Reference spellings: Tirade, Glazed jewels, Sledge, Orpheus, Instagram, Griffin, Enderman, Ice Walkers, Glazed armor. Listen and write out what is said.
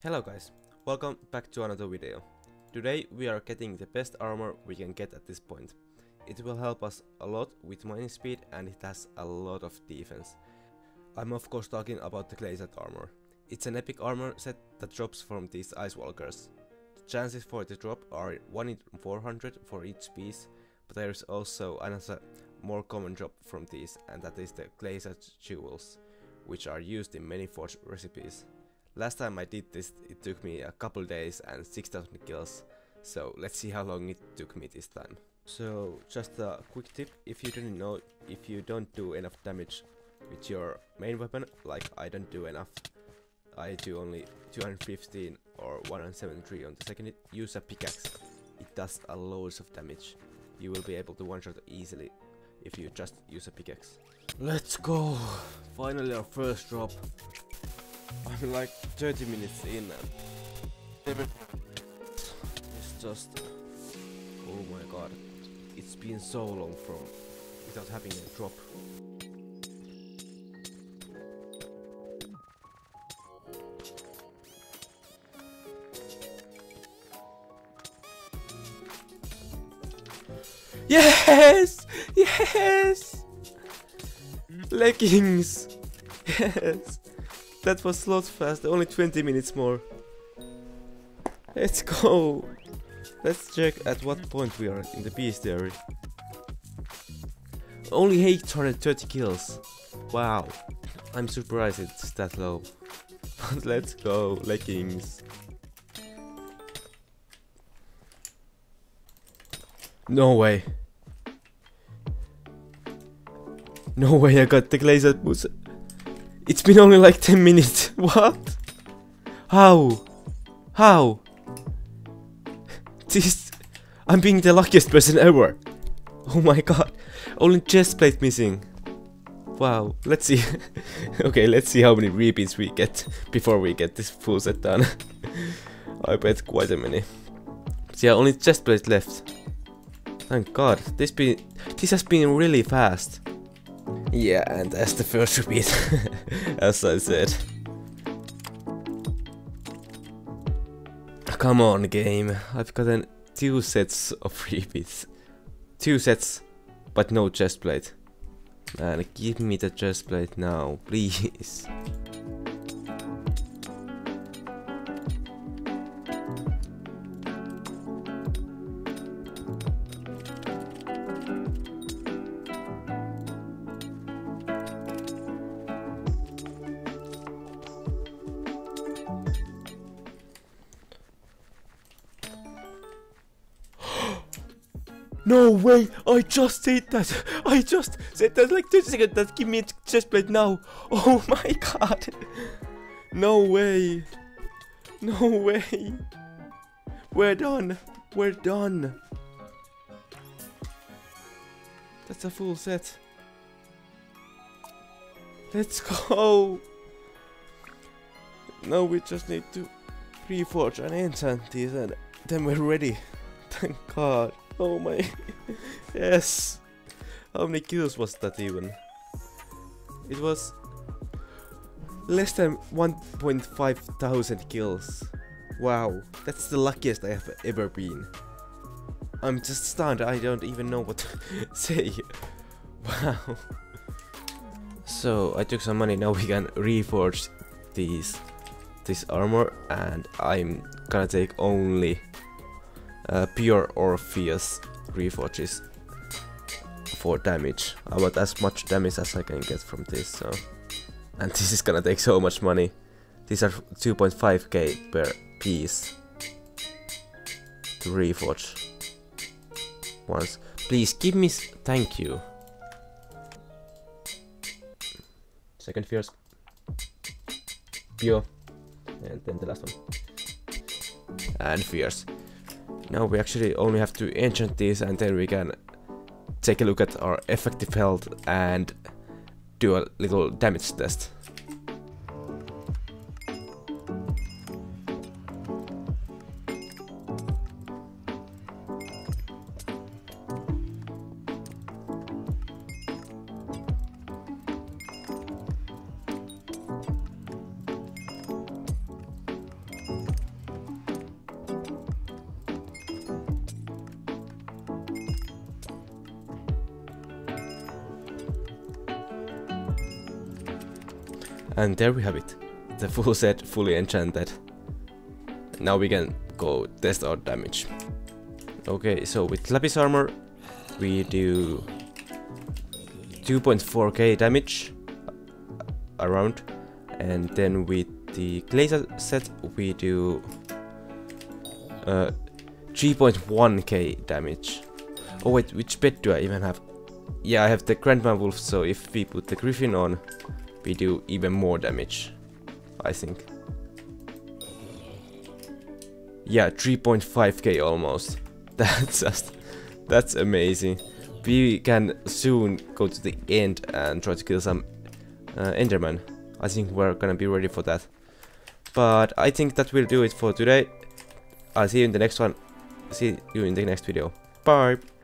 Hello guys, welcome back to another video. Today we are getting the best armor we can get at this point. It will help us a lot with mining speed and it has a lot of defense. I'm of course talking about the Glazed armor. It's an epic armor set that drops from these Ice Walkers. The chances for the drop are 1 in 400 for each piece, but there is also another more common drop from these, and that is the Glazed jewels, which are used in many forge recipes. Last time I did this, it took me a couple days and 6,000 kills, so let's see how long it took me this time. So just a quick tip, if you don't do enough damage with your main weapon, like I don't do enough, I do only 215 or 173 on the second hit, use a pickaxe. It does a loads of damage. You will be able to one-shot easily if you just use a pickaxe. Let's go! Finally our first drop. I'm like 30 minutes in and it's just, oh my god, it's been so long without having a drop. Yes! Yes! Leggings! Yes! That was slot fast, only 20 minutes more. Let's go! Let's check at what point we are in the bestiary. Only 830 kills. Wow. I'm surprised it's that low. But let's go, leggings. No way. No way I got the Glazed boots. It's been only like 10 minutes. What? How? How? This... I'm being the luckiest person ever. Oh my god. Only chest plate missing. Wow. Let's see. Okay, let's see how many repeats we get before we get this full set done. I bet quite a many. But yeah, only chest plate left. Thank god. This has been really fast. Yeah, and that's the first repeat, as I said. Come on, game. I've gotten 2 sets of repeats. 2 sets, but no chest plate. Man, give me the chest plate now, please. No way! I just said that! I just said that like 2 seconds! That give me a chest plate now! Oh my god! No way! No way! We're done! We're done! That's a full set! Let's go! Now we just need to reforge and enchant these and then we're ready! Thank god! Oh my... Yes! How many kills was that even? It was... less than 1,500 kills. Wow, that's the luckiest I have ever been. I'm just stunned, I don't even know what to say. Wow. So, I took some money, now we can reforge this armor and I'm gonna take only pure Orpheus reforges for damage. I want as much damage as I can get from this, so... And this is gonna take so much money. These are 2.5k per piece to reforge once. Please give me thank you. Second fierce. Pure. And then the last one. And fierce. Now we actually only have to enchant these and then we can take a look at our effective health and do a little damage test. And there we have it, the full set fully enchanted. Now we can go test our damage. Okay, so with lapis armor we do 2.4k damage around, and then with the glazer set we do 3.1k damage. Oh wait, which pet do I even have? Yeah, I have the Grandman Wolf, so if we put the Griffin on, we do even more damage, I think. Yeah, 3.5k almost. That's amazing. We can soon go to the end and try to kill some Enderman. I think we're gonna be ready for that. But I think that will do it for today. I'll see you in the next one. See you in the next video. Bye!